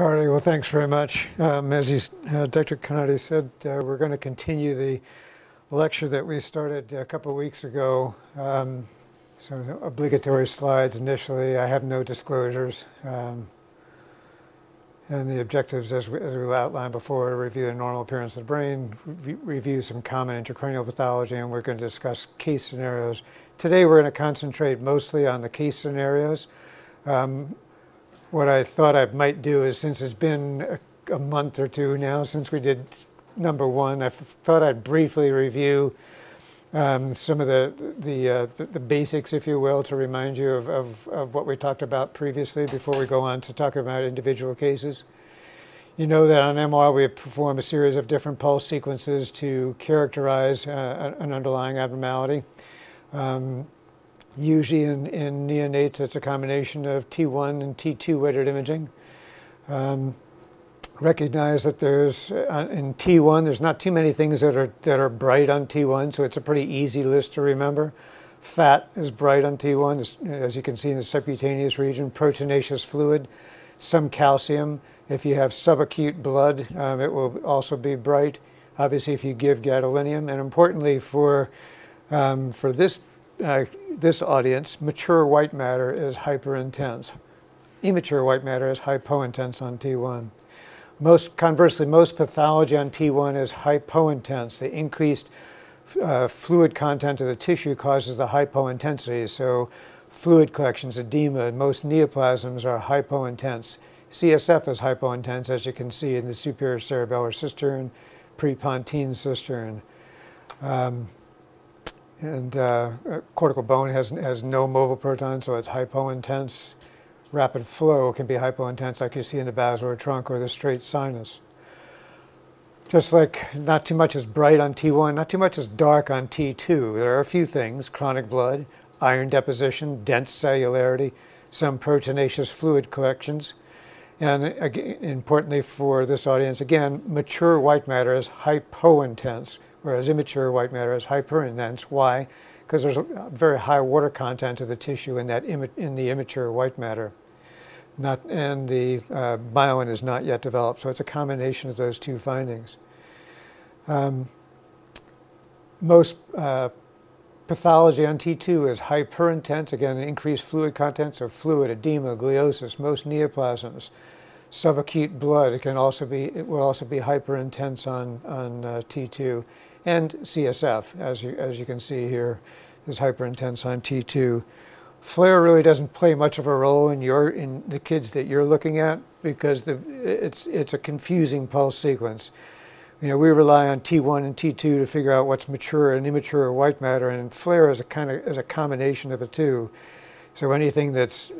All right, well, thanks very much. As Dr. Karnati said, we're going to continue the lecture that we started a couple of weeks ago. So obligatory slides initially. I have no disclosures. And the objectives, as we outlined before, review the normal appearance of the brain, review some common intracranial pathology, and we're going to discuss case scenarios. Today, we're going to concentrate mostly on the case scenarios. What I thought I might do is, since it's been a month or two now since we did number one, I thought I'd briefly review some of the basics, if you will, to remind you of what we talked about previously before we go on to talk about individual cases. You know that on MR we perform a series of different pulse sequences to characterize an underlying abnormality. Usually in neonates, it's a combination of T1 and T2 weighted imaging. Recognize that there's, in T1, there's not too many things that are bright on T1, so it's a pretty easy list to remember. Fat is bright on T1, as you can see in the subcutaneous region, proteinaceous fluid, some calcium. If you have subacute blood, it will also be bright, obviously if you give gadolinium. And importantly for this audience, mature white matter is hyperintense. Immature white matter is hypointense on T1. Conversely, most pathology on T1 is hypointense. The increased fluid content of the tissue causes the hypointensity. So fluid collections, edema, and most neoplasms are hypointense. CSF is hypointense, as you can see in the superior cerebellar cistern, prepontine cistern. Cortical bone has no mobile proton, so it's hypointense. Rapid flow can be hypointense, like you see in the basilar trunk or the straight sinus. Just like not too much is bright on T1, not too much is dark on T2. There are a few things: chronic blood, iron deposition, dense cellularity, some proteinaceous fluid collections. And again, importantly for this audience, again, mature white matter is hypointense, whereas immature white matter is hyperintense. Why? Because there's a very high water content of the tissue in the immature white matter. And the myelin is not yet developed, so it's a combination of those two findings. Most pathology on T2 is hyperintense, again, increased fluid content, so fluid, edema, gliosis, most neoplasms. Subacute blood, it will also be hyperintense on T2, and CSF, as you can see here, is hyperintense on T2. FLAIR really doesn't play much of a role in the kids that you're looking at, because it's a confusing pulse sequence. You know, we rely on T1 and T2 to figure out what's mature and immature white matter, and FLAIR is a combination of the two. So anything that's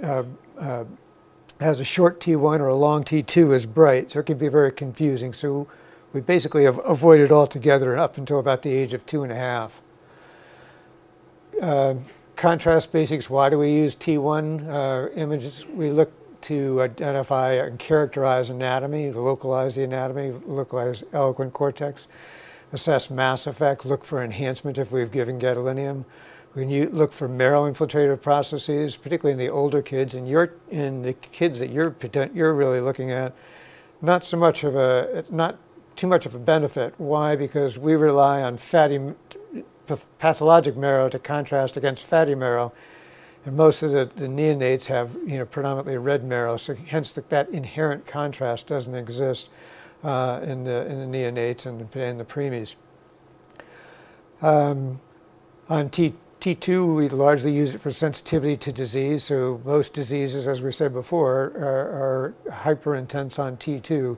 has a short T1 or a long T2 is bright, so it can be very confusing. So we basically avoid it altogether up until about the age of 2.5. Contrast basics: why do we use T1 images? We look to identify and characterize anatomy, localize the anatomy, localize eloquent cortex, assess mass effect, look for enhancement if we've given gadolinium. When you look for marrow infiltrative processes, particularly in the older kids, and in the kids that you're really looking at, not too much of a benefit. Why? Because we rely on fatty pathologic marrow to contrast against fatty marrow, and most of the neonates have predominantly red marrow, so hence that inherent contrast doesn't exist in the neonates and in the preemies. On T2, we largely use it for sensitivity to disease. So most diseases, as we said before, are hyperintense on T2.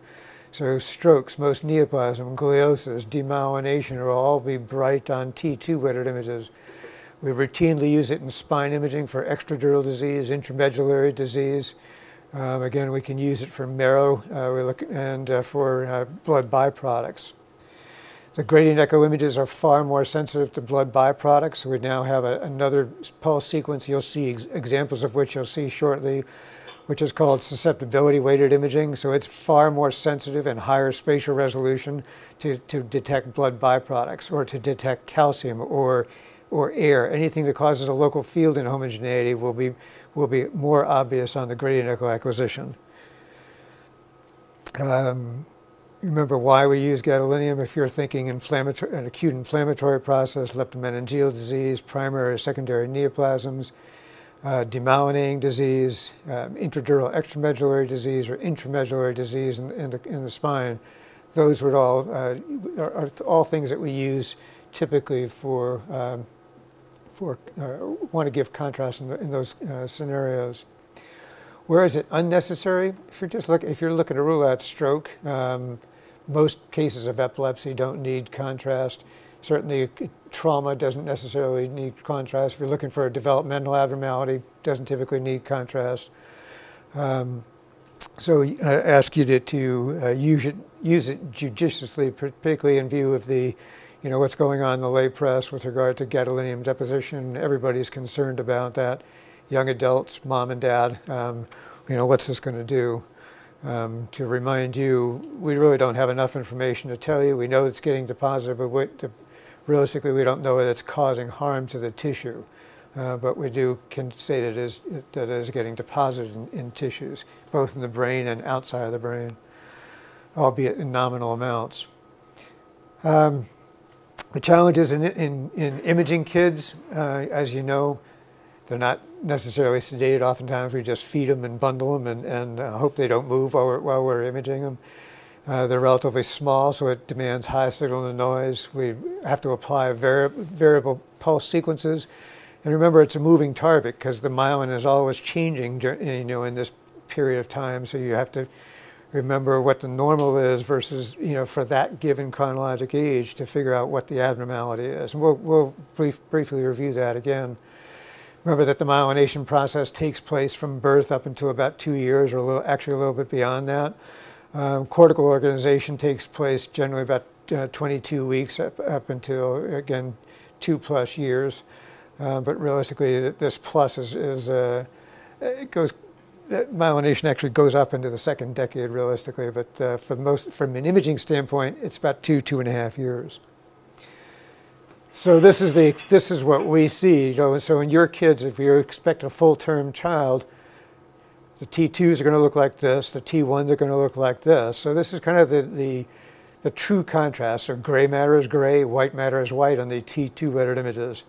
So strokes, most neoplasm, gliosis, demyelination will all be bright on T2 weighted images. We routinely use it in spine imaging for extradural disease, intramedullary disease. Again, we can use it for marrow and for blood byproducts. The gradient echo images are far more sensitive to blood byproducts. So we now have another pulse sequence you'll see examples of which you'll see shortly, which is called susceptibility weighted imaging. So it's far more sensitive and higher spatial resolution to detect blood byproducts, or to detect calcium or air. Anything that causes a local field inhomogeneity will be more obvious on the gradient echo acquisition. Remember why we use gadolinium if you're thinking inflammatory, an acute inflammatory process, leptomeningeal disease, primary or secondary neoplasms, demyelinating disease, intradural extramedullary disease, or intramedullary disease in the spine. Those would all, are all things that we use typically want to give contrast in those scenarios. Where is it unnecessary? If you're looking to rule out stroke, most cases of epilepsy don't need contrast. Certainly, trauma doesn't necessarily need contrast. If you're looking for a developmental abnormality, doesn't typically need contrast. So I ask you to use it judiciously, particularly in view of the, what's going on in the lay press with regard to gadolinium deposition. Everybody's concerned about that. Young adults, mom and dad, what's this going to do? To remind you, we really don't have enough information to tell you. We know it's getting deposited, but realistically, we don't know that it's causing harm to the tissue. But we can say that it is getting deposited in tissues, both in the brain and outside of the brain, albeit in nominal amounts. The challenges in imaging kids, as you know, they're not necessarily sedated. Oftentimes we just feed them and bundle them and hope they don't move while we're imaging them. They're relatively small, so it demands high signal to noise. We have to apply variable pulse sequences. And remember, it's a moving target because the myelin is always changing, in this period of time. So you have to remember what the normal is versus, for that given chronologic age to figure out what the abnormality is. And we'll briefly review that again. Remember that the myelination process takes place from birth up until about 2 years, or actually a little bit beyond that. Cortical organization takes place generally about 22 weeks up until, again, 2+ years. But realistically, this plus myelination actually goes up into the second decade realistically, but from an imaging standpoint, it's about 2.5 years. So this is what we see. So in your kids, if you expect a full-term child, the T2s are going to look like this, the T1s are going to look like this. So this is kind of the true contrast. So gray matter is gray, white matter is white on the T2 lettered images.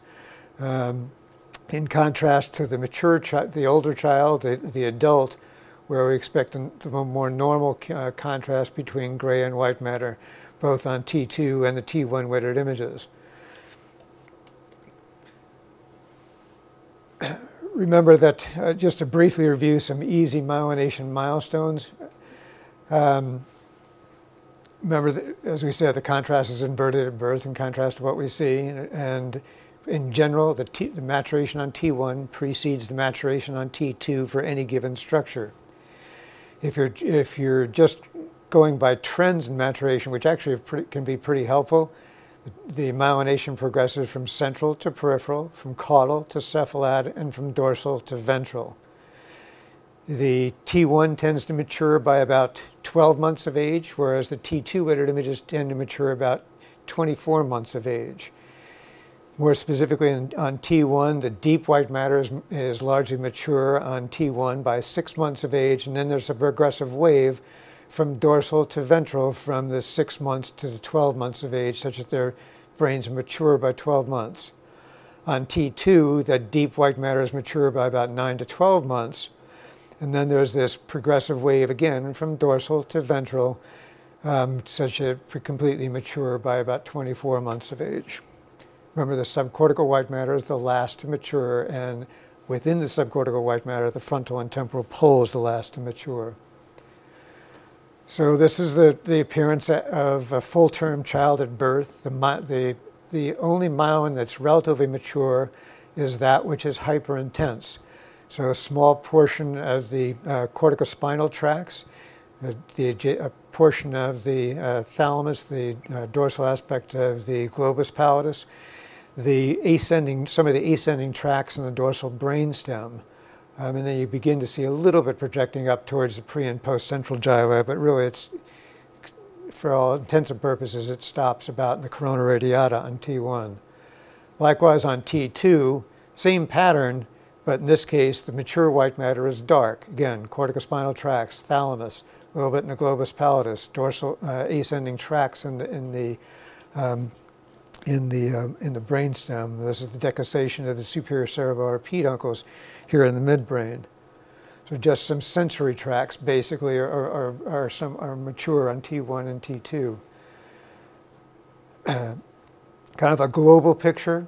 In contrast to the mature child, the older child, the adult, where we expect a more normal contrast between gray and white matter, both on T2 and the T1 lettered images. Remember that, just to briefly review some easy myelination milestones. Remember that, as we said, the contrast is inverted at birth in contrast to what we see. And in general, the maturation on T1 precedes the maturation on T2 for any given structure. If you're just going by trends in maturation, which actually can be pretty helpful, the myelination progresses from central to peripheral, from caudal to cephalad, and from dorsal to ventral. The T1 tends to mature by about 12 months of age, whereas the T2 lettered images tend to mature about 24 months of age. More specifically, on T1, the deep white matter is largely mature on T1 by 6 months of age, and then there's a progressive wave from dorsal to ventral from the 6 months to the 12 months of age, such that their brains mature by 12 months. On T2, that deep white matter is mature by about 9 to 12 months. And then there's this progressive wave again from dorsal to ventral, such that it completely mature by about 24 months of age. Remember, the subcortical white matter is the last to mature, and within the subcortical white matter, the frontal and temporal pole is the last to mature. So this is the appearance of a full-term child at birth. The only myelin that's relatively mature is that which is hyperintense. So a small portion of the corticospinal tracts, a portion of the thalamus, the dorsal aspect of the globus pallidus, some of the ascending tracts in the dorsal brainstem. And then you begin to see a little bit projecting up towards the pre- and post-central gyri, but really it's, for all intents and purposes, it stops about in the corona radiata on T1. Likewise on T2, same pattern, but in this case, the mature white matter is dark. Again, corticospinal tracts, thalamus, a little bit in the globus pallidus, dorsal ascending tracts in the brainstem. This is the decussation of the superior cerebellar peduncles here in the midbrain. So just some sensory tracts basically are mature on T1 and T2. Kind of a global picture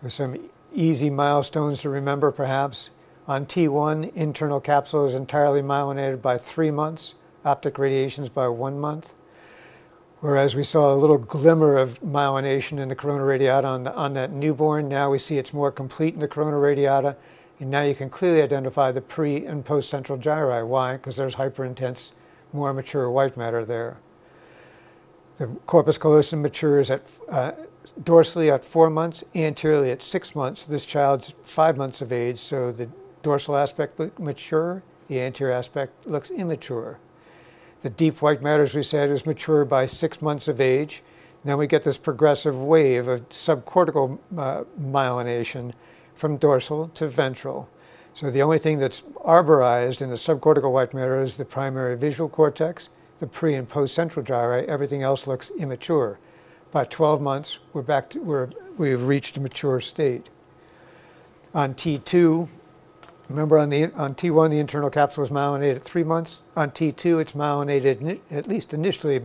with some easy milestones to remember perhaps. On T1, internal capsule is entirely myelinated by 3 months, optic radiations by 1 month. Whereas we saw a little glimmer of myelination in the corona radiata on that newborn, now we see it's more complete in the corona radiata. And now you can clearly identify the pre- and post-central gyri. Why? Because there's hyperintense, more mature white matter there. The corpus callosum matures at, dorsally at 4 months, anteriorly at 6 months. This child's 5 months of age, so the dorsal aspect looks mature, the anterior aspect looks immature. The deep white matter, as we said, is mature by 6 months of age. Now we get this progressive wave of subcortical myelination from dorsal to ventral. So the only thing that's arborized in the subcortical white matter is the primary visual cortex, the pre and post central gyri. Everything else looks immature. By 12 months, we're back to where we've reached a mature state. On T2, remember on T1, the internal capsule is myelinated at 3 months. On T2, it's myelinated at least initially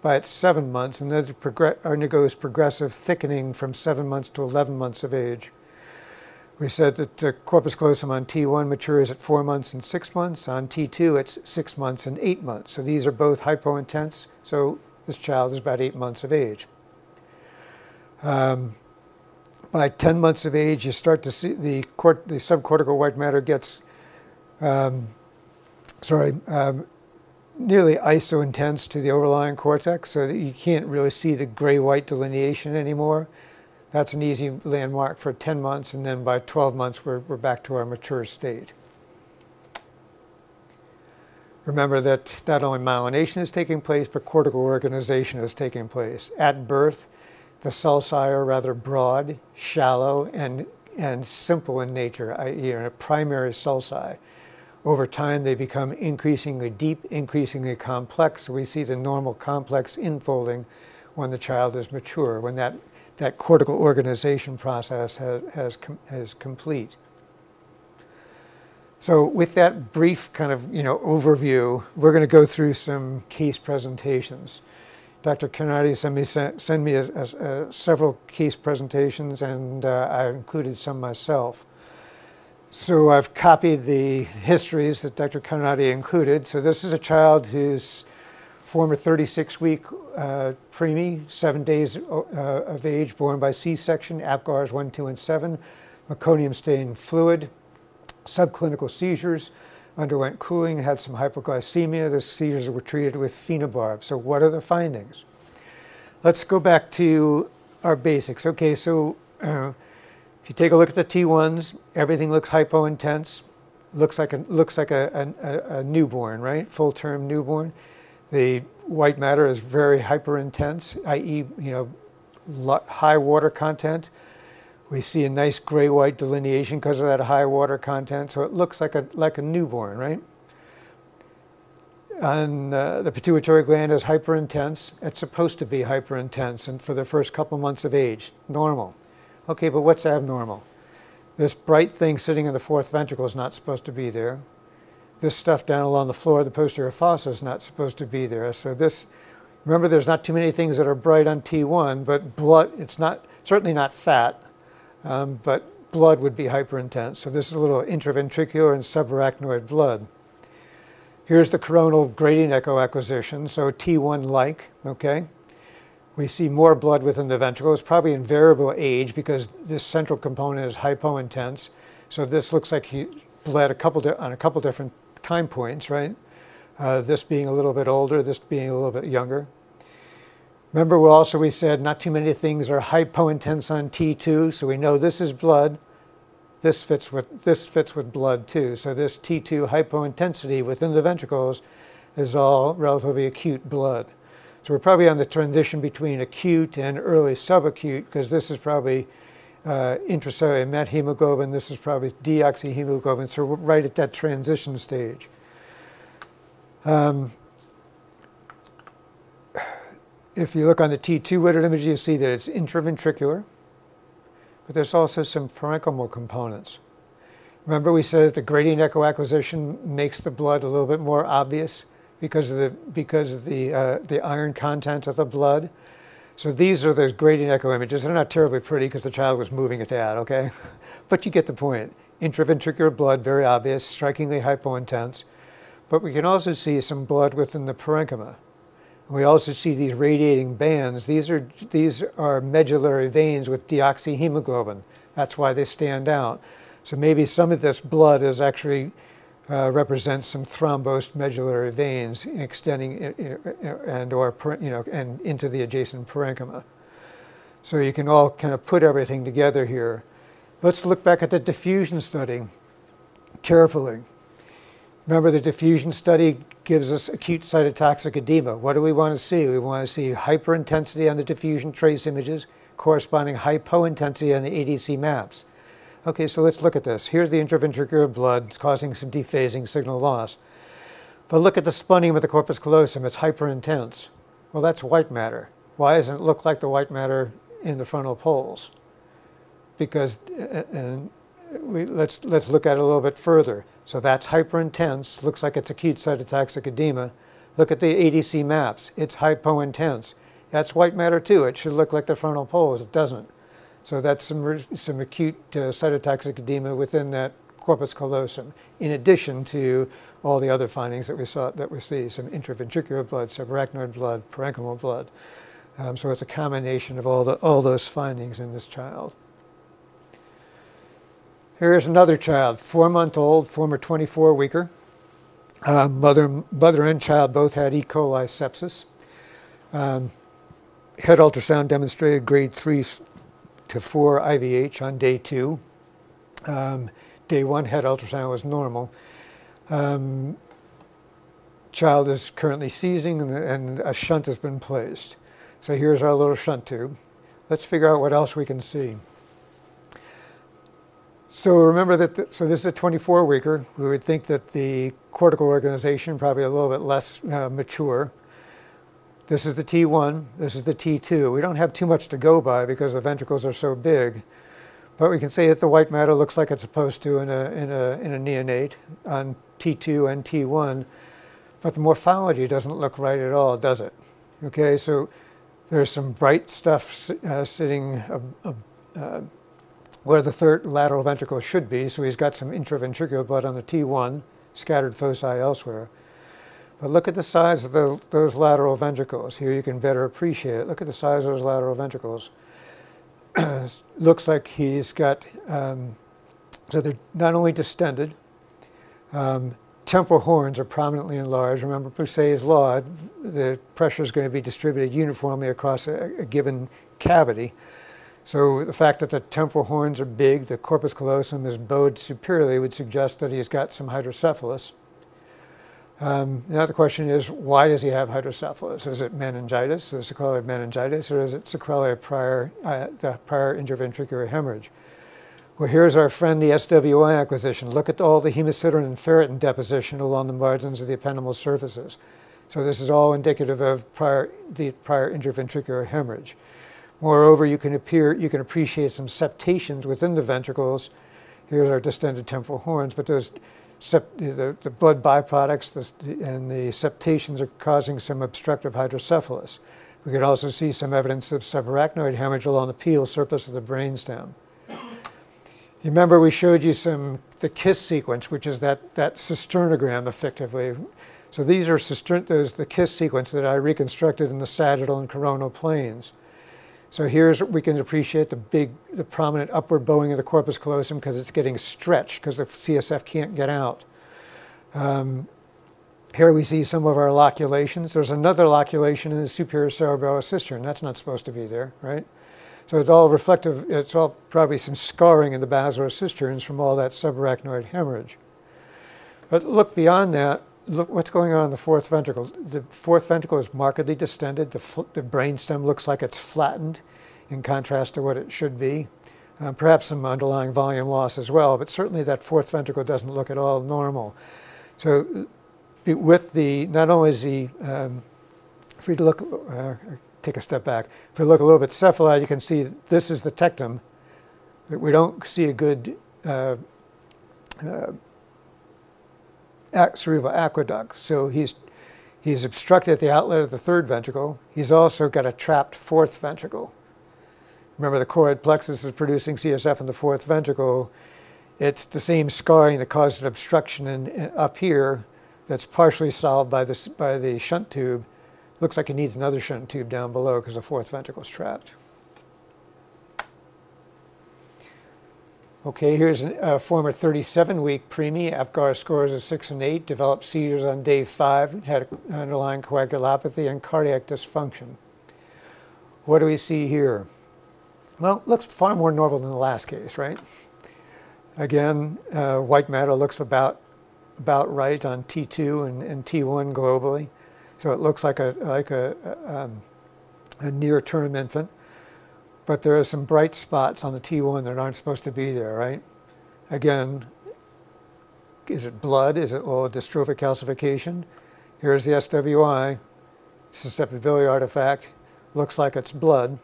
by its 7 months, and then it undergoes progressive thickening from 7 months to 11 months of age. We said that the corpus callosum on T1 matures at 4 months and 6 months. On T2, it's 6 months and 8 months. So these are both hypointense. So this child is about 8 months of age. By 10 months of age, you start to see the subcortical white matter gets nearly iso-intense to the overlying cortex, so that you can't really see the gray-white delineation anymore. That's an easy landmark for 10 months, and then by 12 months, we're back to our mature state. Remember that not only myelination is taking place, but cortical organization is taking place. At birth, the sulci are rather broad, shallow, and simple in nature, i.e. are primary sulci. Over time, they become increasingly deep, increasingly complex. We see the normal complex infolding when the child is mature, when that cortical organization process is complete. So with that brief kind of overview, we're going to go through some case presentations. Dr. Karnati sent me several case presentations, and I included some myself. So I've copied the histories that Dr. Karnati included. So this is a child who's former 36-week preemie, 7 days of age, born by C-section, APGARs 1, 2, and 7, meconium-stained fluid, subclinical seizures, underwent cooling, had some hypoglycemia. The seizures were treated with phenobarb. So what are the findings? Let's go back to our basics. Okay, so if you take a look at the T1s, everything looks hypointense. Looks like a newborn, right? Full-term newborn. The white matter is very hyperintense, i.e., high water content. We see a nice gray-white delineation because of that high water content, so it looks like a newborn, right? And the pituitary gland is hyperintense. It's supposed to be hyperintense, and for the first couple months of age, normal. Okay, but what's abnormal? This bright thing sitting in the fourth ventricle is not supposed to be there. This stuff down along the floor of the posterior fossa is not supposed to be there. So this, remember, there's not too many things that are bright on T1, but blood, it's not, certainly not fat, but blood would be hyperintense. So this is a little intraventricular and subarachnoid blood. Here's the coronal gradient echo acquisition, so T1-like, okay? We see more blood within the ventricle. It's probably in variable age because this central component is hypointense. So this looks like he bled on a couple different time points, right? This being a little bit older, this being a little bit younger. Remember, we said not too many things are hypointense on T2, so we know this is blood. This fits with blood too. So this T2 hypointensity within the ventricles is all relatively acute blood. So we're probably on the transition between acute and early subacute, because this is probably intracellular methemoglobin, this is probably deoxyhemoglobin, so we're right at that transition stage. If you look on the T2 weighted image, you see that it's intraventricular, but there's also some parenchymal components. Remember we said that the gradient echo acquisition makes the blood a little bit more obvious because of the iron content of the blood. So these are those gradient echo images. They're not terribly pretty because the child was moving at that, okay? But you get the point. Intraventricular blood, very obvious, strikingly hypointense. But we can also see some blood within the parenchyma. And we also see these radiating bands. These are medullary veins with deoxyhemoglobin. That's why they stand out. So maybe some of this blood is actually represents some thrombosed medullary veins extending and into the adjacent parenchyma. So you can all kind of put everything together here. Let's look back at the diffusion study carefully. Remember, the diffusion study gives us acute cytotoxic edema. What do we want to see? We want to see hyperintensity on the diffusion trace images, corresponding hypointensity on the ADC maps. Okay, so let's look at this. Here's the intraventricular blood. It's causing some dephasing signal loss. But look at the splenium of the corpus callosum. It's hyperintense. Well, that's white matter. Why doesn't it look like the white matter in the frontal poles? Because, and let's look at it a little bit further. So that's hyperintense. Looks like it's acute cytotoxic edema. Look at the ADC maps. It's hypointense. That's white matter too. It should look like the frontal poles. It doesn't. So that's some acute cytotoxic edema within that corpus callosum, in addition to all the other findings that we see, some intraventricular blood, subarachnoid blood, parenchymal blood. So it's a combination of all those findings in this child. Here's another child, 4-month-old, former 24-weeker. Mother and child both had E. coli sepsis. Head ultrasound demonstrated grade 3 to 4 IVH on day 2. Day 1 head ultrasound was normal. Child is currently seizing and a shunt has been placed. So here's our little shunt tube. Let's figure out what else we can see. So remember that, so this is a 24-weeker. We would think that the cortical organization probably a little bit less mature. This is the T1, this is the T2. We don't have too much to go by because the ventricles are so big. But we can say that the white matter looks like it's supposed to in a neonate on T2 and T1. But the morphology doesn't look right at all, does it? Okay, so there's some bright stuff sitting where the third lateral ventricle should be. So he's got some intraventricular blood on the T1, scattered foci elsewhere. But look at the size of those lateral ventricles. Here you can better appreciate it. Look at the size of those lateral ventricles. Looks like he's got, so they're not only distended, temporal horns are prominently enlarged. Remember Poiseuille's law, the pressure is going to be distributed uniformly across a given cavity. So the fact that the temporal horns are big, the corpus callosum is bowed superiorly, would suggest that he's got some hydrocephalus. Now the question is, why does he have hydrocephalus? Is it meningitis, the sequelae of meningitis, or is it sequelae of the prior intraventricular hemorrhage? Well, here's our friend, the SWI acquisition. Look at all the hemosiderin and ferritin deposition along the margins of the ependymal surfaces. So this is all indicative of the prior intraventricular hemorrhage. Moreover, you can appreciate some septations within the ventricles. Here's our distended temporal horns, but those the blood byproducts and the septations are causing some obstructive hydrocephalus. We could also see some evidence of subarachnoid hemorrhage along the pedal surface of the brainstem. You remember we showed you the KISS sequence, which is that cisternogram effectively. So these are the KISS sequence that I reconstructed in the sagittal and coronal planes. So here's, we can appreciate the prominent upward bowing of the corpus callosum because it's getting stretched because the CSF can't get out. Here we see some of our loculations. There's another loculation in the superior cerebellar cistern. That's not supposed to be there, right? So it's all reflective, it's all probably some scarring in the basilar cisterns from all that subarachnoid hemorrhage. But look beyond that. Look what's going on in the fourth ventricle. The fourth ventricle is markedly distended. The brainstem looks like it's flattened in contrast to what it should be. Perhaps some underlying volume loss as well, but certainly that fourth ventricle doesn't look at all normal. So with the, not only is the, if we look, take a step back. If we look a little bit cephalad, you can see this is the tectum. We don't see a good cerebral aqueduct. So he's obstructed at the outlet of the third ventricle. He's also got a trapped fourth ventricle. Remember, the choroid plexus is producing CSF in the fourth ventricle. It's the same scarring that causes obstruction up here that's partially solved by the shunt tube. Looks like it needs another shunt tube down below because the fourth ventricle is trapped. Okay, here's a former 37-week preemie. APGAR scores of 6 and 8, developed seizures on day 5, had underlying coagulopathy and cardiac dysfunction. What do we see here? Well, it looks far more normal than the last case, right? Again, white matter looks about right on T2 and T1 globally. So it looks like a near-term infant. But there are some bright spots on the T1 that aren't supposed to be there, right? Again, is it blood? Is it all dystrophic calcification? Here's the SWI, susceptibility artifact. Looks like it's blood.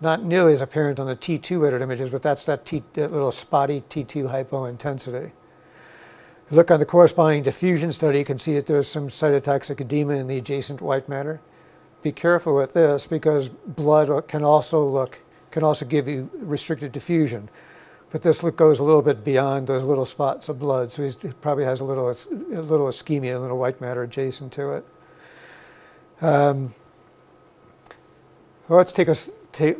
Not nearly as apparent on the T2 edit images, but that's that little spotty T2 hypointensity. If you look on the corresponding diffusion study, you can see that there's some cytotoxic edema in the adjacent white matter. Be careful with this because blood can also give you restricted diffusion. But this goes a little bit beyond those little spots of blood, so he probably has a little ischemia, a little white matter adjacent to it. Well, let's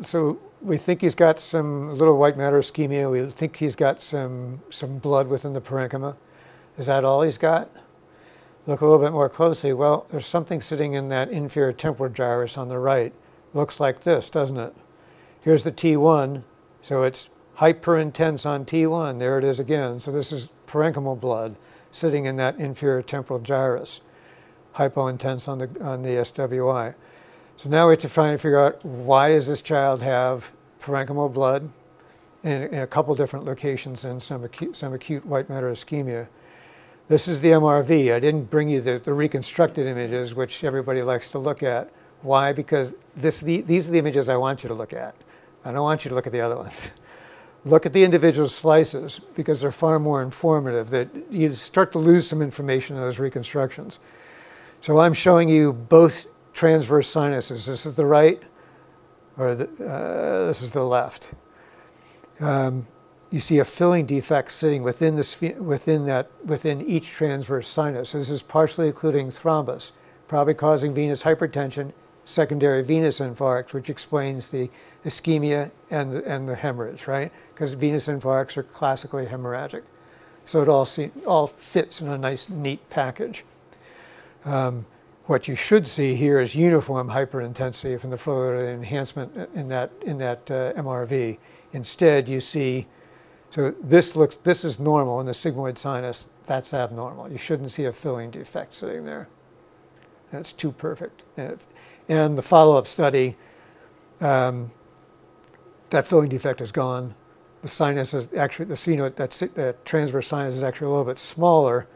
so we think he's got some little white matter ischemia. We think he's got some blood within the parenchyma. Is that all he's got? Look a little bit more closely. Well, there's something sitting in that inferior temporal gyrus on the right. Looks like this, doesn't it? Here's the T1, so it's hyperintense on T1. There it is again. So this is parenchymal blood sitting in that inferior temporal gyrus, hypointense on the SWI. So now we have to try and figure out, why does this child have parenchymal blood in a couple different locations and some acute white matter ischemia? This is the MRV. I didn't bring you the reconstructed images, which everybody likes to look at. Why? Because these are the images I want you to look at. I don't want you to look at the other ones. Look at the individual slices, because they're far more informative. That you start to lose some information in those reconstructions. So I'm showing you both transverse sinuses. This is the right, or this is the left. You see a filling defect sitting within each transverse sinus. So this is partially occluding thrombus, probably causing venous hypertension, secondary venous infarct, which explains the ischemia and the hemorrhage, right? Because venous infarcts are classically hemorrhagic. So it all fits in a nice, neat package. What you should see here is uniform hyperintensity from the flow enhancement in that MRV. Instead, you see, so this is normal in the sigmoid sinus. That's abnormal. You shouldn't see a filling defect sitting there. That's too perfect. And the follow-up study, that filling defect is gone. The sinus is actually, that transverse sinus is actually a little bit smaller.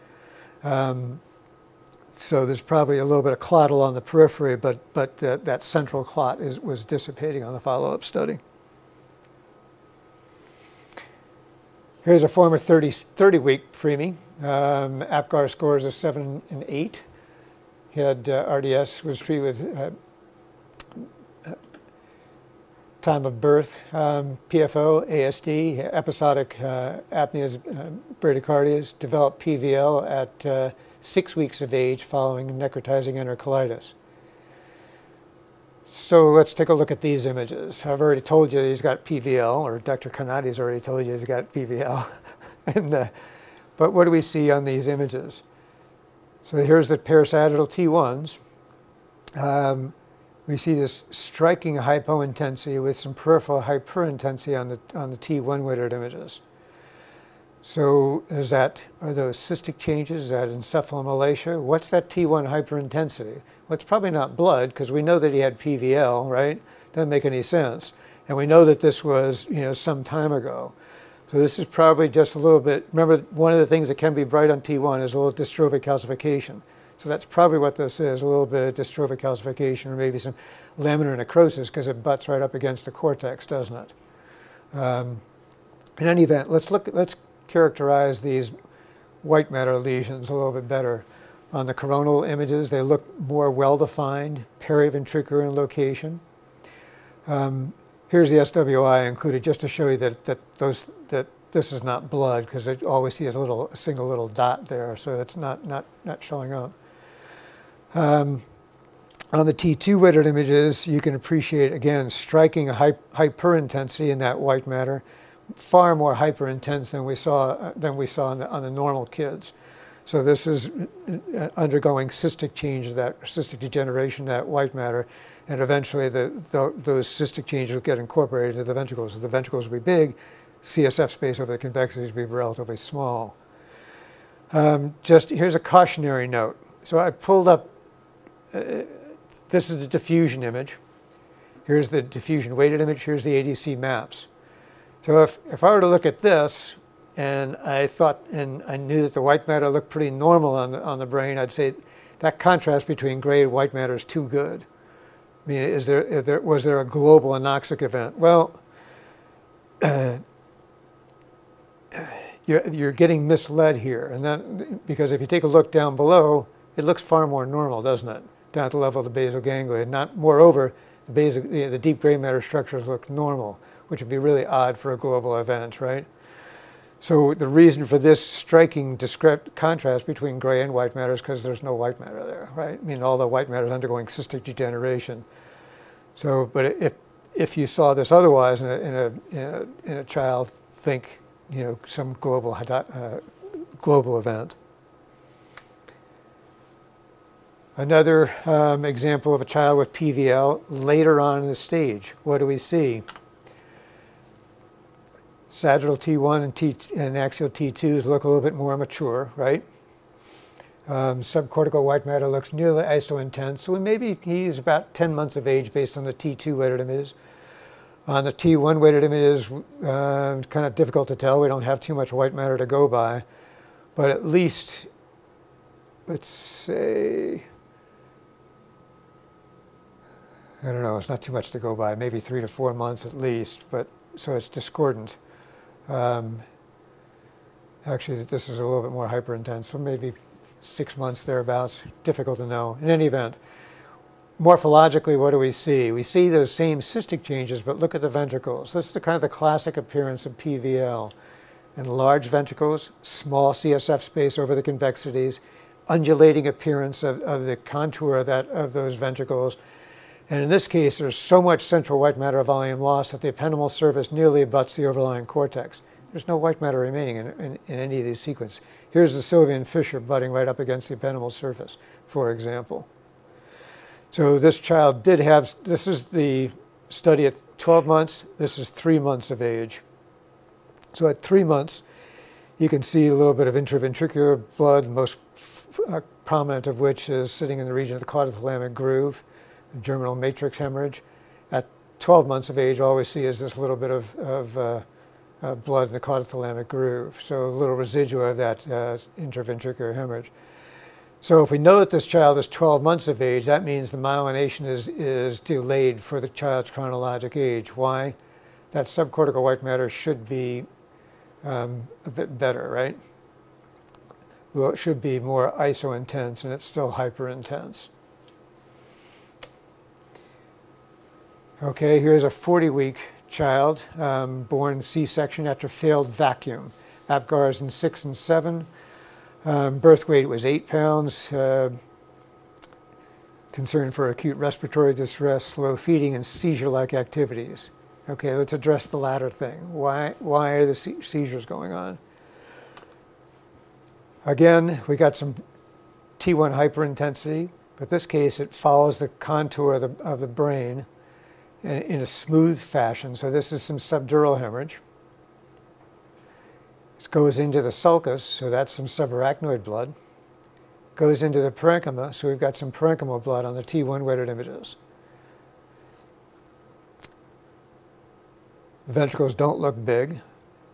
So there's probably a little bit of clot along the periphery, but that central clot was dissipating on the follow-up study. Here's a former 30-week preemie. APGAR scores of 7 and 8. He had RDS, was treated with time of birth, PFO, ASD, episodic apneas, bradycardias, developed PVL at 6 weeks of age following necrotizing enterocolitis. So let's take a look at these images. I've already told you he's got PVL, or Dr. Karnati's already told you he's got PVL. But what do we see on these images? So here's the parasagittal T1s. We see this striking hypointensity with some peripheral hyperintensity on the T1 weighted images. So are those cystic changes? Is that encephalomalacia? What's that T1 hyperintensity? Well, it's probably not blood, because we know that he had PVL, right? Doesn't make any sense. And we know that this was, some time ago. So this is probably just a little bit. Remember, one of the things that can be bright on T1 is a little dystrophic calcification. So that's probably what this is, a little bit of dystrophic calcification or maybe some laminar necrosis because it butts right up against the cortex, doesn't it? In any event, let's characterize these white matter lesions a little bit better. On the coronal images, they look more well-defined, periventricular in location. Here's the SWI included just to show you that this is not blood, because it always sees a single little dot there, so it's not showing up. On the T2 wetted images, you can appreciate, again, striking hyperintensity in that white matter, far more hyperintense than we saw on the normal kids. So this is undergoing cystic change, that cystic degeneration, that white matter, and eventually those cystic changes will get incorporated into the ventricles. So the ventricles will be big, CSF space over the convexities will be relatively small. Just here's a cautionary note. So I pulled up, this is the diffusion image. Here's the diffusion weighted image, here's the ADC maps. So if I were to look at this, and I knew that the white matter looked pretty normal on the brain, I'd say that contrast between gray and white matter is too good. I mean, was there a global anoxic event? Well, you're getting misled here, and then because if you take a look down below, it looks far more normal, doesn't it? Down at the level of the basal ganglia. Moreover, the deep gray matter structures look normal, which would be really odd for a global event, right? So the reason for this striking contrast between gray and white matter is because there's no white matter there, right? I mean, all the white matter is undergoing cystic degeneration. So, but if you saw this otherwise in a child, think, you know, some global event. Another example of a child with PVL later on in the stage. What do we see? Sagittal T1 and axial T2s look a little bit more mature, right? Subcortical white matter looks nearly iso-intense, so maybe he's about 10 months of age based on the T2 weighted images. On the T1 weighted images, kind of difficult to tell. We don't have too much white matter to go by, but at least, let's say, I don't know, it's not too much to go by, maybe 3 to 4 months at least, but so it's discordant. Actually, this is a little bit more hyperintense, so maybe 6 months thereabouts, difficult to know. In any event, morphologically, what do we see? We see those same cystic changes, but look at the ventricles. This is the classic appearance of PVL. Enlarged ventricles, small CSF space over the convexities, undulating appearance of the contour of those ventricles. And in this case, there's so much central white matter volume loss that the ependymal surface nearly abuts the overlying cortex. There's no white matter remaining in any of these sequences. Here's the sylvian fissure butting right up against the ependymal surface, for example. So this child did have, this is the study at 12 months, this is 3 months of age. So at 3 months, you can see a little bit of intraventricular blood, most prominent of which is sitting in the region of the caudothalamic groove, germinal matrix hemorrhage. At 12 months of age, all we see is this little bit of blood in the caudothalamic groove, so a little residual of that intraventricular hemorrhage. So if we know that this child is 12 months of age, that means the myelination is delayed for the child's chronologic age. Why? That subcortical white matter should be a bit better, right? Well, it should be more iso-intense, and it's still hyper-intense. Okay, here's a 40-week child born C-section after failed vacuum. APGARs in 6 and 7. Birth weight was 8 pounds. Concern for acute respiratory distress, slow feeding, and seizure-like activities. Okay, let's address the latter thing. Why are the seizures going on? Again, we got some T1 hyperintensity, but in this case it follows the contour of the brain in a smooth fashion. So this is some subdural hemorrhage. It goes into the sulcus, so that's some subarachnoid blood. Goes into the parenchyma, so we've got some parenchymal blood on the T1 weighted images. Ventricles don't look big.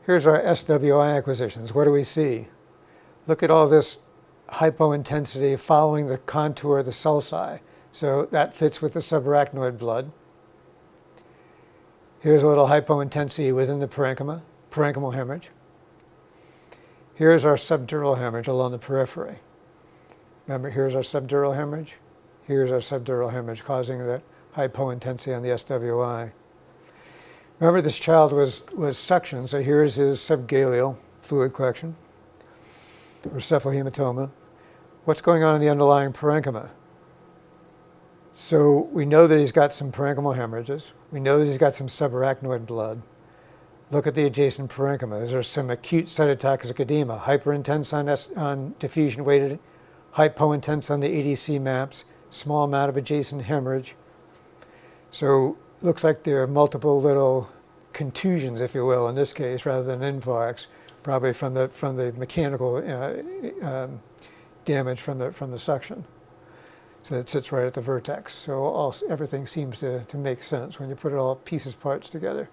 Here's our SWI acquisitions. What do we see? Look at all this hypointensity following the contour of the sulci. So that fits with the subarachnoid blood. Here's a little hypointensity within the parenchyma, parenchymal hemorrhage. Here's our subdural hemorrhage along the periphery. Remember, here's our subdural hemorrhage. Here's our subdural hemorrhage causing that hypointensity on the SWI. Remember, this child was suctioned, so here's his subgaleal fluid collection, or cephalohematoma. What's going on in the underlying parenchyma? So we know that he's got some parenchymal hemorrhages. We know that he's got some subarachnoid blood. Look at the adjacent parenchyma. There's some acute cytotoxic edema, hyperintense on diffusion-weighted, hypointense on the ADC maps, small amount of adjacent hemorrhage. So looks like there are multiple little contusions, if you will, in this case, rather than infarcts, probably from the mechanical damage from the suction. So it sits right at the vertex. So everything seems to make sense when you put it all pieces, parts together.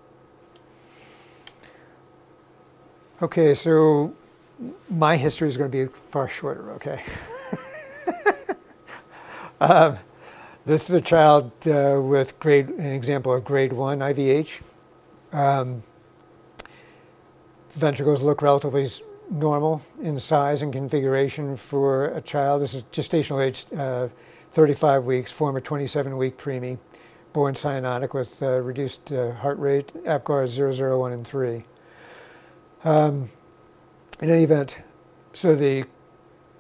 Okay, so my history is going to be far shorter, okay? This is a child with an example of grade 1 IVH. Ventricles look relatively normal in size and configuration for a child. This is gestational age, 35 weeks, former 27-week preemie, born cyanotic with reduced heart rate, APGAR 001 and 3. In any event, so the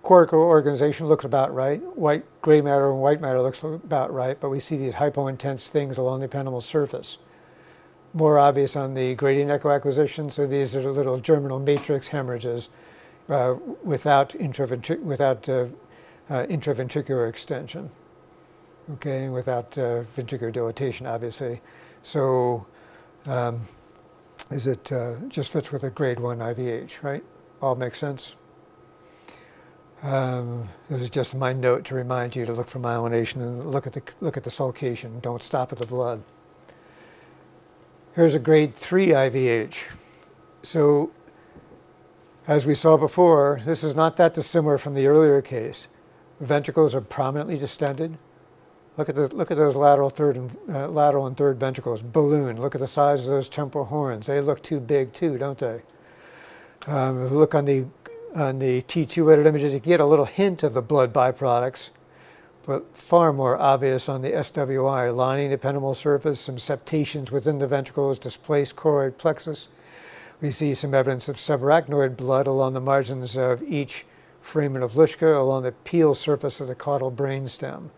cortical organization looks about right. White, gray matter and white matter looks about right, but we see these hypointense things along the ependymal surface. More obvious on the gradient echo acquisition, so these are little germinal matrix hemorrhages without intraventricular extension, okay, and without ventricular dilatation, obviously. So just fits with a grade 1 IVH, right? All makes sense. This is just my note to remind you to look for myelination and look at the sulcation. Don't stop at the blood. Here's a grade 3 IVH. So, as we saw before, this is not that dissimilar from the earlier case. Ventricles are prominently distended. Look at those lateral and third ventricles. Balloon. Look at the size of those temporal horns. They look too big too, don't they? Look on the T2 edit images. You get a little hint of the blood byproducts, but far more obvious on the SWI, lining the ependymal surface, some septations within the ventricles, displaced choroid plexus. We see some evidence of subarachnoid blood along the margins of each foramen of Luschka, along the peel surface of the caudal brainstem.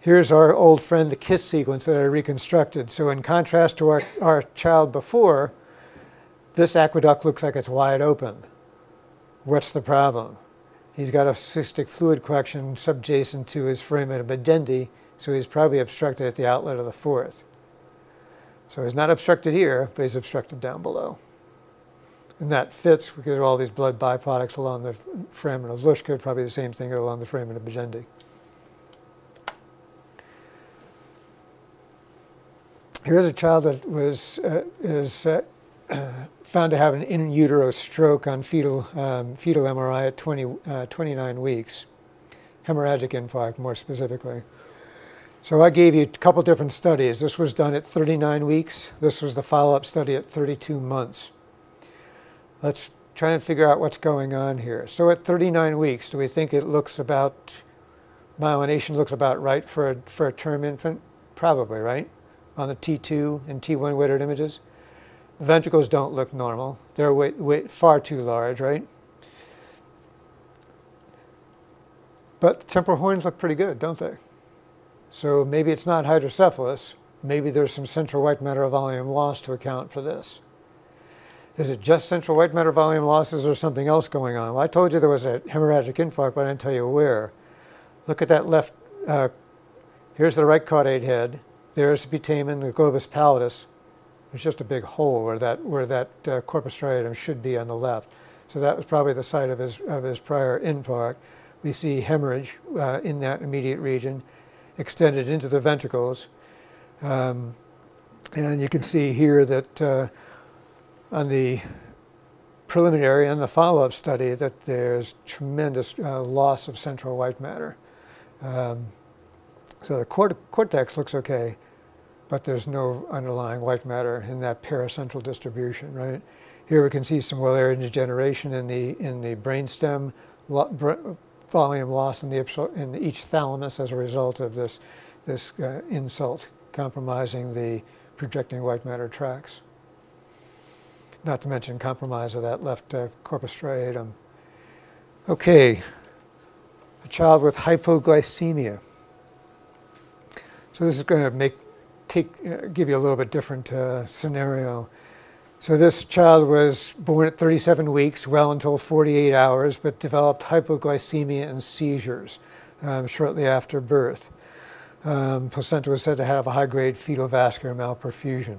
Here's our old friend, the KISS sequence that I reconstructed. So in contrast to our child before, this aqueduct looks like it's wide open. What's the problem? He's got a cystic fluid collection subjacent to his foramen of Medendi, so he's probably obstructed at the outlet of the fourth. So he's not obstructed here, but he's obstructed down below. And that fits because of all these blood byproducts along the foramen of Luschka, probably the same thing along the foramen of Medendi. Here's a child that is found to have an in utero stroke on fetal MRI at 29 weeks, hemorrhagic infarct more specifically. So I gave you a couple different studies. This was done at 39 weeks. This was the follow-up study at 32 months. Let's try and figure out what's going on here. So at 39 weeks, do we think it looks about, myelination looks about right for a term infant? Probably, right? On the T2 and T1 weighted images. Ventricles don't look normal. They're far too large, right? But the temporal horns look pretty good, don't they? So maybe it's not hydrocephalus. Maybe there's some central white matter volume loss to account for this. Is it just central white matter volume losses or something else going on? Well, I told you there was a hemorrhagic infarct, but I didn't tell you where. Look at that left. Here's the right caudate head. There's the putamen, the globus pallidus. It's just a big hole where that corpus striatum should be on the left. So that was probably the site of his prior infarct. We see hemorrhage in that immediate region, extended into the ventricles, and you can see here that on the preliminary and the follow-up study that there's tremendous loss of central white matter. So the cortex looks okay, but there's no underlying white matter in that paracentral distribution, right? Here we can see some Wallerian degeneration in the brainstem, volume loss in each thalamus as a result of this insult compromising the projecting white matter tracts. Not to mention compromise of that left corpus striatum. Okay, a child with hypoglycemia. So this is going to give you a little bit different scenario. So this child was born at 37 weeks, well until 48 hours, but developed hypoglycemia and seizures shortly after birth. Placenta was said to have a high-grade fetal vascular malperfusion.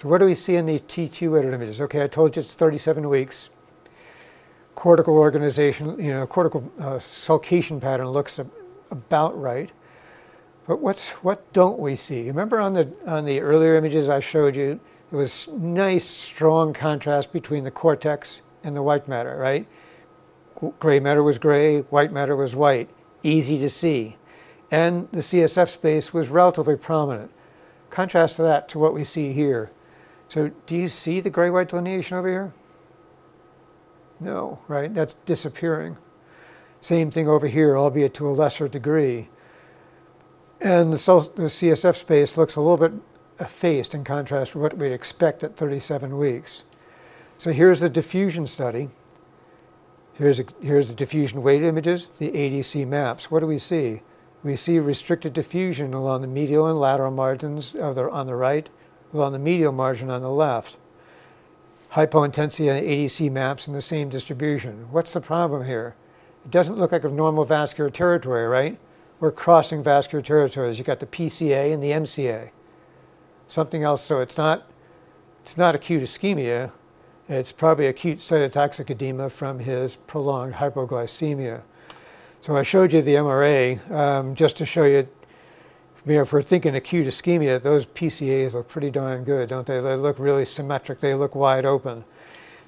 So what do we see in the T2 edited images? Okay, I told you it's 37 weeks. Cortical organization, you know, cortical sulcation pattern looks about right. But what don't we see? Remember on the earlier images I showed you, there was nice strong contrast between the cortex and the white matter, right? Gray matter was gray, white matter was white, easy to see. And the CSF space was relatively prominent. Contrast to that to what we see here. So do you see the gray-white delineation over here? No, right? That's disappearing. Same thing over here, albeit to a lesser degree. And the CSF space looks a little bit effaced in contrast to what we'd expect at 37 weeks. So here's the diffusion study. Here's the diffusion weighted images, the ADC maps. What do we see? We see restricted diffusion along the medial and lateral margins on the right, along the medial margin on the left. Hypointensity and ADC maps in the same distribution. What's the problem here? It doesn't look like a normal vascular territory, right? We're crossing vascular territories. You've got the PCA and the MCA. Something else, so it's not acute ischemia. It's probably acute cytotoxic edema from his prolonged hypoglycemia. So I showed you the MRA just to show you, if we're thinking acute ischemia, those PCAs look pretty darn good, don't they? They look really symmetric. They look wide open.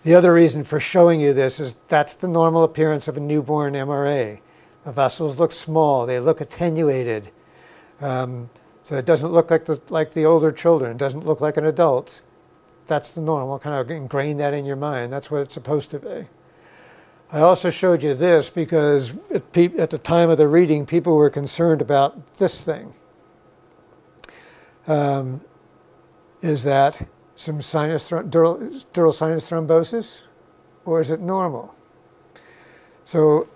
The other reason for showing you this is that's the normal appearance of a newborn MRA. The vessels look small. They look attenuated. So it doesn't look like the older children. It doesn't look like an adult. That's the normal. Kind of ingrain that in your mind. That's what it's supposed to be. I also showed you this because at the time of the reading, people were concerned about this thing. Is that some dural sinus thrombosis, or is it normal? So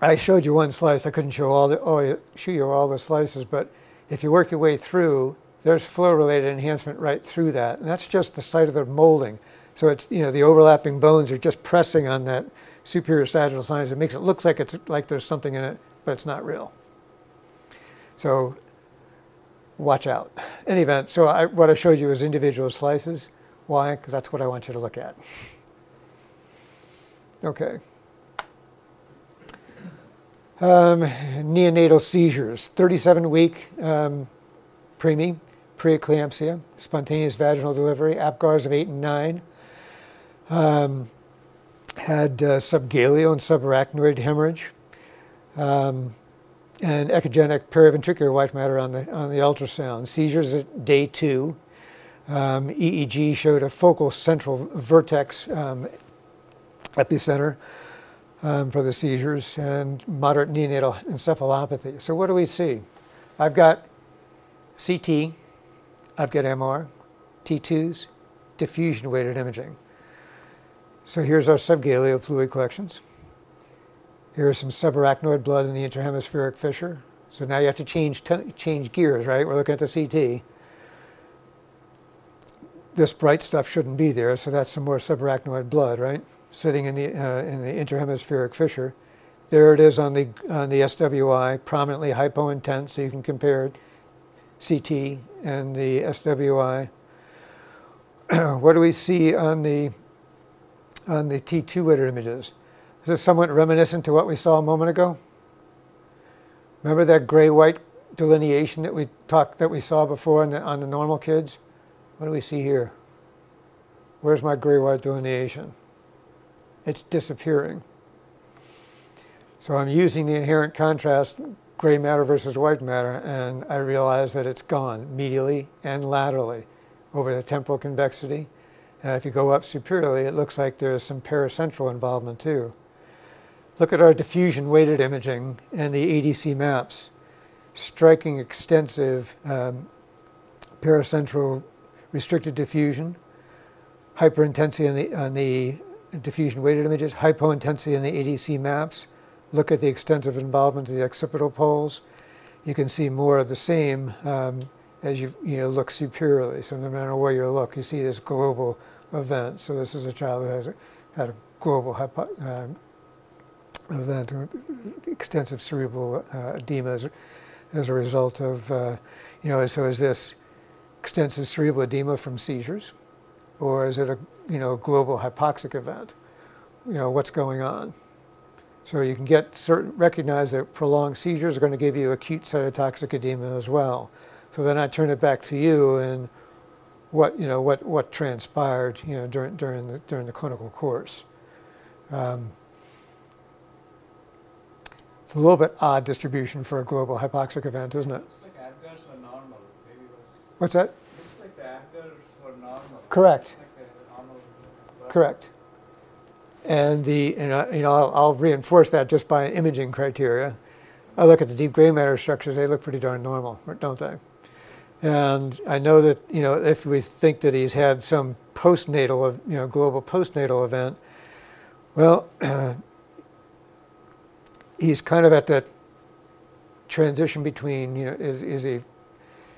I showed you one slice. I couldn't show you all the slices, but if you work your way through, there's flow-related enhancement right through that, and that's just the site of the molding. So it's, you know, the overlapping bones are just pressing on that superior sagittal sinus. It makes it look like there's something in it, but it's not real. So watch out. In any event, so what I showed you is individual slices. Why? Because that's what I want you to look at. Okay. Neonatal seizures, 37-week preemie, preeclampsia, spontaneous vaginal delivery, APGARs of 8 and 9. Had subgaleal and subarachnoid hemorrhage, and echogenic periventricular white matter on the ultrasound. Seizures at day 2. EEG showed a focal central vertex epicenter for the seizures and moderate neonatal encephalopathy. So what do we see? I've got CT. I've got MR, T2s, diffusion-weighted imaging. So here's our subgaleal fluid collections. Here is some subarachnoid blood in the intrahemispheric fissure. So now you have to change gears, right? We're looking at the CT. This bright stuff shouldn't be there, so that's some more subarachnoid blood, right? Sitting in the intrahemispheric fissure. There it is on the SWI, prominently hypointense, so you can compare it. CT and the SWI. What do we see on the T2 edited images? Is this somewhat reminiscent to what we saw a moment ago? Remember that gray-white delineation that we saw before on the normal kids? What do we see here? Where's my gray white delineation? It's disappearing. So I'm using the inherent contrast, gray matter versus white matter, and I realize that it's gone medially and laterally over the temporal convexity. And if you go up superiorly, it looks like there's some paracentral involvement too. Look at our diffusion weighted imaging and the ADC maps. Striking extensive paracentral restricted diffusion, hyperintensity on the diffusion weighted images, hypointensity in the ADC maps. Look at the extensive involvement of the occipital poles. You can see more of the same as you look superiorly. So no matter where you look, you see this global event. So this is a child who had a global event, extensive cerebral edema as a result of, so is this extensive cerebral edema from seizures? Or is it a, global hypoxic event? What's going on? So you can recognize that prolonged seizures are going to give you acute cytotoxic edema as well. So then I turn it back to you and what transpired, during the clinical course. It's a little bit odd distribution for a global hypoxic event, isn't it? Looks like APGARs were normal. Maybe it was. What's that? Looks like the APGARs were normal. Correct. Correct. And I'll reinforce that just by imaging criteria. I look at the deep gray matter structures; they look pretty darn normal, don't they? And I know that if we think that he's had some postnatal, global postnatal event, well, he's kind of at that transition between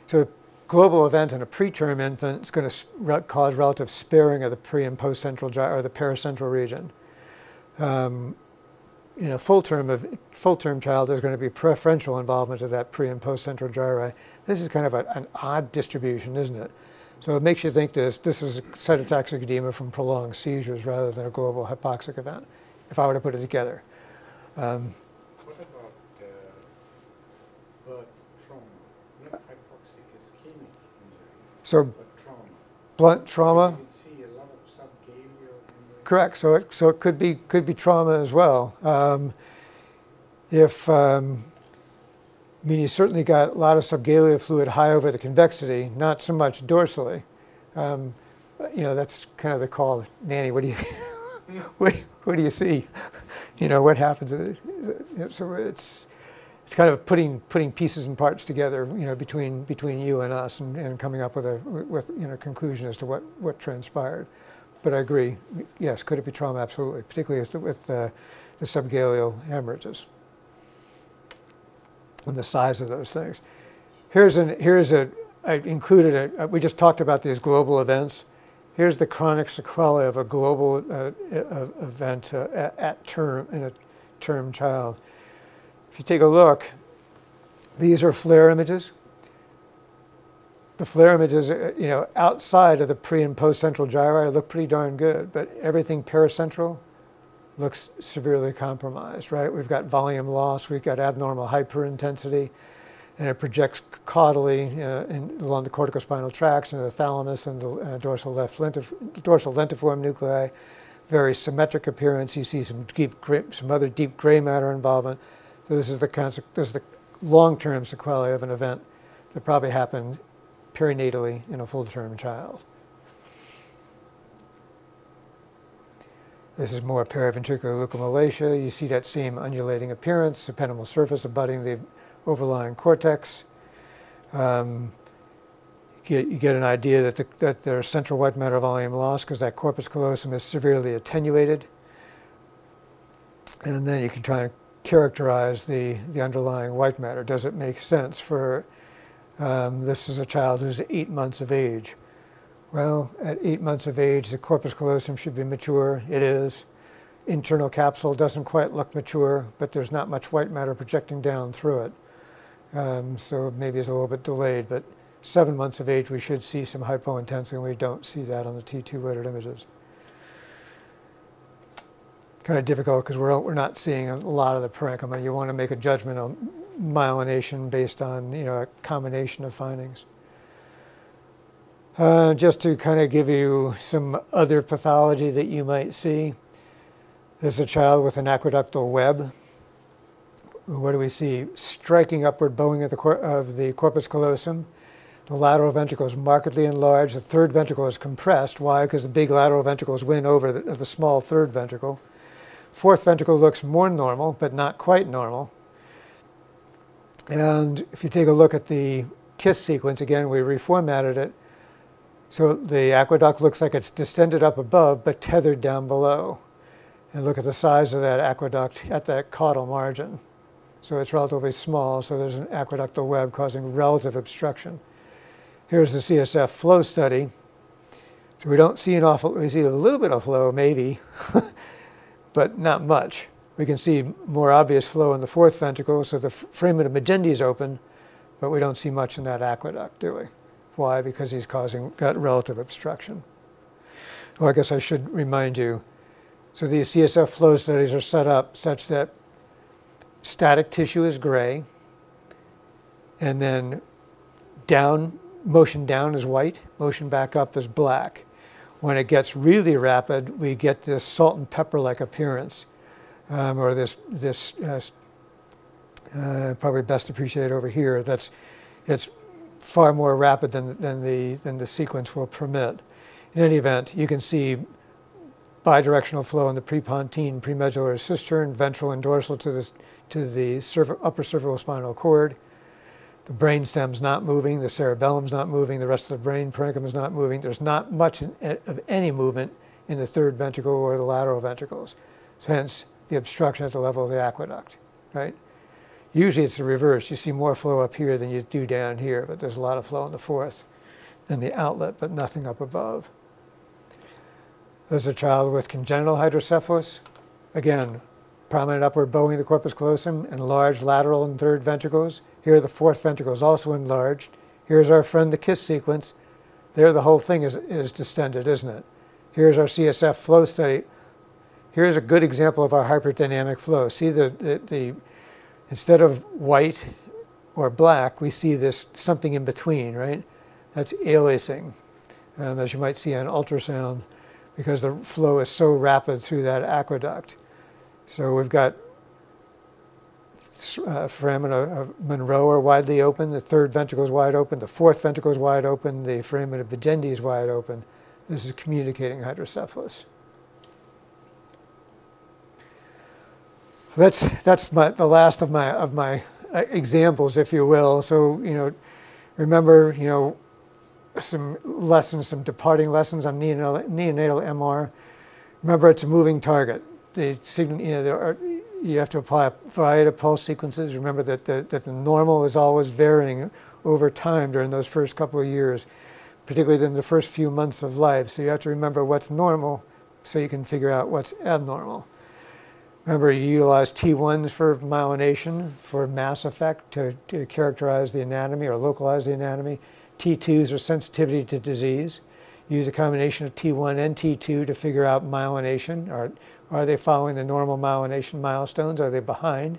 so global event in a preterm infant is going to cause relative sparing of the pre and post central or the paracentral region. In a full-term child, there's going to be preferential involvement of that pre and post central gyri. This is kind of an odd distribution, isn't it? So it makes you think this is cytotoxic edema from prolonged seizures rather than a global hypoxic event. If I were to put it together. What about blood trauma? Not hypoxic ischemic injury. So but trauma. Blunt trauma. Correct. So it could be trauma as well. I mean, you certainly got a lot of subgaleal fluid high over the convexity, not so much dorsally. That's kind of the call, Nanny. What do you what do you see? What happens? So it's kind of putting pieces and parts together. Between you and us, and coming up with a conclusion as to what transpired. But I agree. Yes, could it be trauma? Absolutely, particularly with the subgaleal hemorrhages and the size of those things. We just talked about these global events. Here's the chronic sequelae of a global event in a term child. If you take a look, these are FLAIR images. The FLAIR images, outside of the pre and post central gyri look pretty darn good, but everything paracentral looks severely compromised, right? We've got volume loss, we've got abnormal hyperintensity, and it projects caudally along the corticospinal tracts into the thalamus and the dorsal lentiform nuclei. Very symmetric appearance. You see some other deep gray matter involvement. So this is the long-term sequelae of an event that probably happened perinatally in a full-term child. This is more periventricular leukomalacia. You see that same undulating appearance, the ependymal surface abutting the overlying cortex. You get an idea that there's central white matter volume loss because that corpus callosum is severely attenuated. And then you can try and characterize the underlying white matter. Does it make sense for this is a child who's 8 months of age. Well, at 8 months of age, the corpus callosum should be mature. It is. Internal capsule doesn't quite look mature, but there's not much white matter projecting down through it. So maybe it's a little bit delayed, but 7 months of age, we should see some hypointensity, and we don't see that on the T2 weighted images. Kind of difficult because we're not seeing a lot of the parenchyma. You want to make a judgment on myelination based on a combination of findings. Just to kind of give you some other pathology that you might see. There's a child with an aqueductal web. What do we see? Striking upward bowing of the corpus callosum. The lateral ventricle is markedly enlarged. The third ventricle is compressed. Why? Because the big lateral ventricles win over the small third ventricle. Fourth ventricle looks more normal, but not quite normal. And if you take a look at the KISS sequence, again, we reformatted it. So the aqueduct looks like it's distended up above, but tethered down below. And look at the size of that aqueduct at that caudal margin. So it's relatively small, so there's an aqueductal web causing relative obstruction. Here's the CSF flow study. So we don't see an awful, we see a little bit of flow, maybe, but not much. We can see more obvious flow in the fourth ventricle, so the foramen of Magendie is open, but we don't see much in that aqueduct, do we? Why? Because he's causing gut relative obstruction. Well, I guess I should remind you, so these CSF flow studies are set up such that static tissue is gray, and then down, motion down is white, motion back up is black. When it gets really rapid, we get this salt and pepper-like appearance, or this probably best appreciated over here. It's far more rapid than the sequence will permit. In any event, you can see bidirectional flow in the prepontine, premedullary cistern, ventral and dorsal to the upper cervical spinal cord. The brainstem's not moving, the cerebellum's not moving, the rest of the brain parenchyma's not moving. There's not much of any movement in the third ventricle or the lateral ventricles. So hence the obstruction at the level of the aqueduct, right? Usually it's the reverse. You see more flow up here than you do down here, but there's a lot of flow in the fourth and the outlet, but nothing up above. There's a child with congenital hydrocephalus. Again, prominent upward bowing of the corpus callosum, enlarged lateral and third ventricles. Here the fourth ventricle is also enlarged. Here's our friend, the KISS sequence. There the whole thing is distended, isn't it? Here's our CSF flow study. Here's a good example of our hyperdynamic flow. See the instead of white or black, we see this something in between, right? That's aliasing, as you might see on ultrasound, because the flow is so rapid through that aqueduct. So we've got foramen of Monroe are widely open, the third ventricle is wide open, the fourth ventricle is wide open, the foramen of Magendie is wide open. This is communicating hydrocephalus. That's the last of my examples, if you will. So, you know, remember, you know, some lessons, some departing lessons on neonatal MR. Remember, it's a moving target. The signal, you know, you have to apply a variety of pulse sequences. Remember that the normal is always varying over time during those first couple of years, particularly in the first few months of life. So you have to remember what's normal so you can figure out what's abnormal. Remember, you utilize T1s for myelination, for mass effect, to characterize the anatomy or localize the anatomy. T2s are sensitivity to disease. You use a combination of T1 and T2 to figure out myelination. Are they following the normal myelination milestones? Are they behind?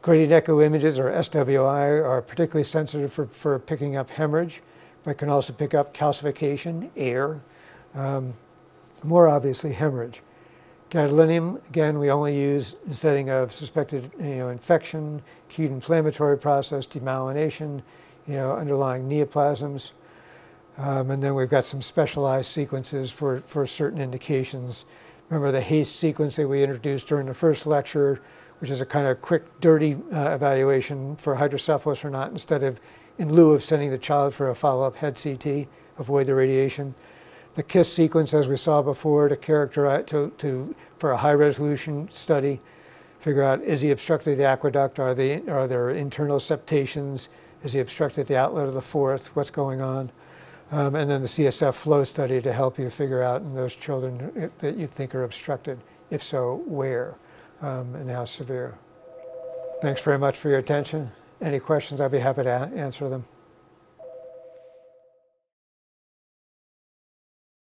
Gradient echo images, or SWI, are particularly sensitive for picking up hemorrhage, but can also pick up calcification, air, more obviously hemorrhage. Gadolinium, again, we only use in setting of suspected, you know, infection, acute inflammatory process, demyelination, you know, underlying neoplasms. And then we've got some specialized sequences for certain indications. Remember the HASTE sequence that we introduced during the first lecture, which is a kind of quick, dirty evaluation for hydrocephalus or not, in lieu of sending the child for a follow-up head CT, avoid the radiation. The KISS sequence, as we saw before, to characterize for a high-resolution study, figure out, is he obstructed the aqueduct? Are there internal septations? Is he obstructed the outlet of the fourth? What's going on? And then the CSF flow study to help you figure out in those children that you think are obstructed, if so, where and how severe. Thanks very much for your attention. Any questions, I'd be happy to answer them.